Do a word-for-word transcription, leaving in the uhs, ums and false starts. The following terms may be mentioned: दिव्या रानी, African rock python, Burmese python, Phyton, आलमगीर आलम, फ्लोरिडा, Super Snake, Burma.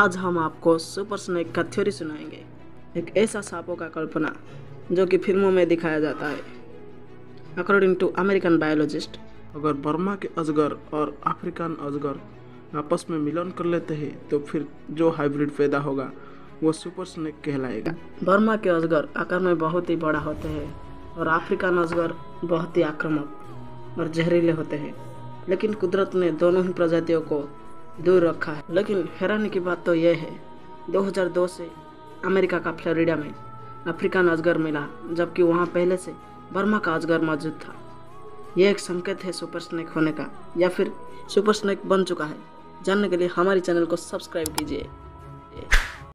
आज हम आपको सुपर स्नेक का थ्योरी सुनाएंगे, एक ऐसा सांपों का कल्पना जो कि फिल्मों में दिखाया जाता है। अकॉर्डिंग टू अमेरिकन बायोलॉजिस्ट, अगर बर्मा के अजगर और अफ्रीकन अजगर आपस में मिलन कर लेते हैं तो फिर जो हाइब्रिड पैदा होगा वो सुपर स्नेक कहलाएगा। बर्मा के अजगर आकार में बहुत ही बड़ा होते हैं और अफ्रीकन अजगर बहुत ही आक्रामक और जहरीले होते हैं, लेकिन कुदरत ने दोनों ही प्रजातियों को दूर रखा है। लेकिन हैरानी की बात तो यह है, दो हज़ार दो से अमेरिका का फ्लोरिडा में अफ्रीकन अजगर मिला, जबकि वहाँ पहले से बर्मा का अजगर मौजूद था। यह एक संकेत है सुपर स्नेक होने का, या फिर सुपर स्नेक बन चुका है। जानने के लिए हमारे चैनल को सब्सक्राइब कीजिए।